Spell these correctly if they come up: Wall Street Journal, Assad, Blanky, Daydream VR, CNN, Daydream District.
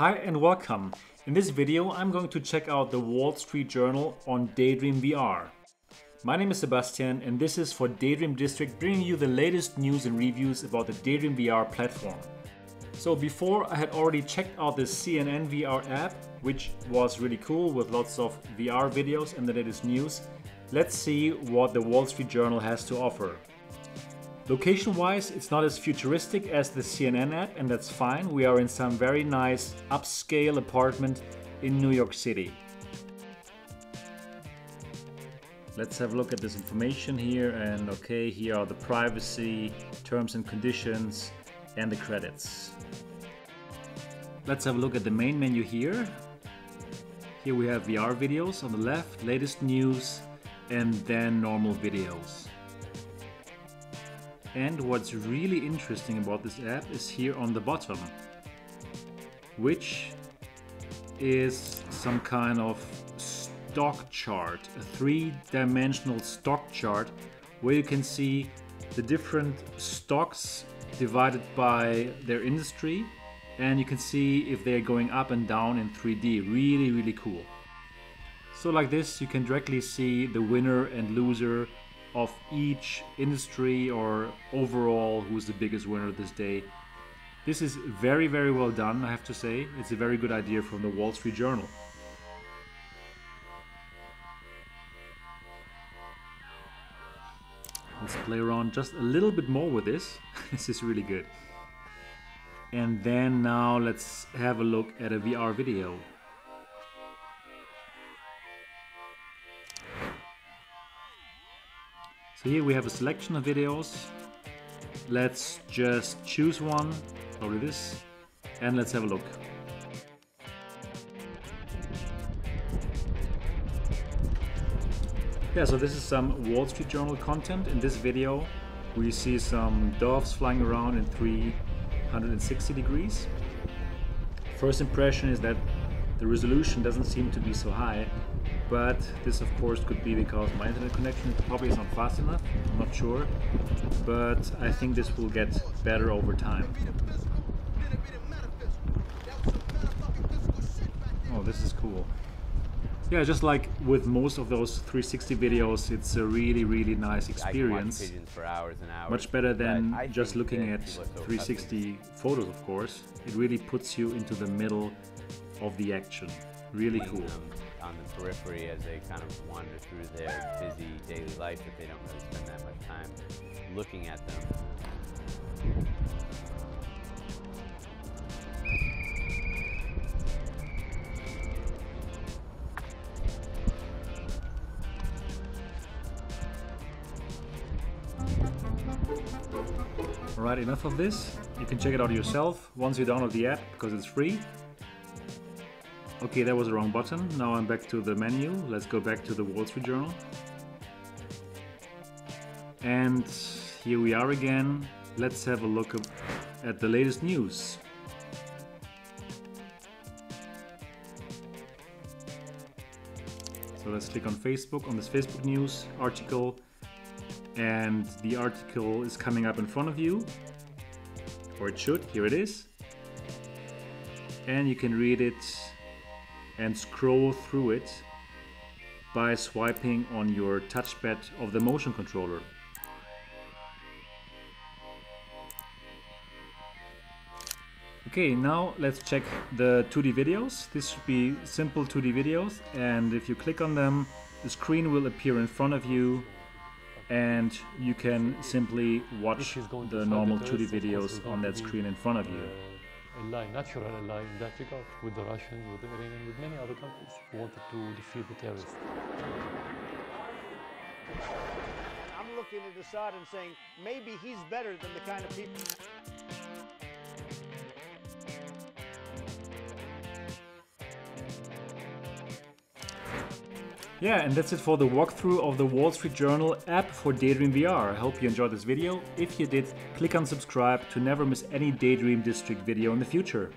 Hi and welcome. In this video I'm going to check out the Wall Street Journal on Daydream VR. My name is Sebastian and this is for Daydream District, bringing you the latest news and reviews about the Daydream VR platform. So before I had already checked out the CNN VR app, which was really cool with lots of VR videos and the latest news. Let's see what the Wall Street Journal has to offer. Location-wise, it's not as futuristic as the CNN app, and that's fine. We are in some very nice upscale apartment in New York City. Let's have a look at this information here, and okay, here are the privacy, terms and conditions, and the credits. Let's have a look at the main menu here. Here we have VR videos on the left, latest news, and then normal videos. And what's really interesting about this app is here on the bottom, which is some kind of stock chart, a three-dimensional stock chart where you can see the different stocks divided by their industry, and you can see if they're going up and down in 3D. Really, really cool. So like this, you can directly see the winner and loser of each industry, or overall who's the biggest winner this day. This is very, very well done, I have to say. It's a very good idea from the Wall Street Journal. Let's play around just a little bit more with this. This is really good. And then now let's have a look at a VR video. So here we have a selection of videos. Let's just choose one, probably this, and let's have a look. Yeah, so this is some Wall Street Journal content. In this video, we see some doves flying around in 360 degrees. First impression is that the resolution doesn't seem to be so high, but this of course could be because my internet connection probably is not fast enough, I'm not sure, but I think this will get better over time. Oh, this is cool. Yeah, just like with most of those 360 videos, it's a really, really nice experience. Much better than just looking at 360 photos, of course. It really puts you into the middle of the action. Really cool. On the periphery as they kind of wander through their busy daily life, if they don't really spend that much time looking at them. All right, enough of this. You can check it out yourself once you download the app, because it's free. Okay, that was the wrong button. Now I'm back to the menu. Let's go back to the Wall Street Journal. And here we are again. Let's have a look at the latest news. So let's click on Facebook, on this Facebook news article. And the article is coming up in front of you. Or it should, here it is. And you can read it and scroll through it by swiping on your touchpad of the motion controller. Okay, now let's check the 2D videos. This should be simple 2D videos, and if you click on them, the screen will appear in front of you and you can simply watch the normal 2D videos on that screen in front of you. Natural ally in that regard with the Russians, with the Iranians, with many other countries who wanted to defeat the terrorists. I'm looking at Assad and saying, maybe he's better than the kind of people. Yeah, and that's it for the walkthrough of the Wall Street Journal app for Daydream VR. I hope you enjoyed this video. If you did, click on subscribe to never miss any Daydream District video in the future.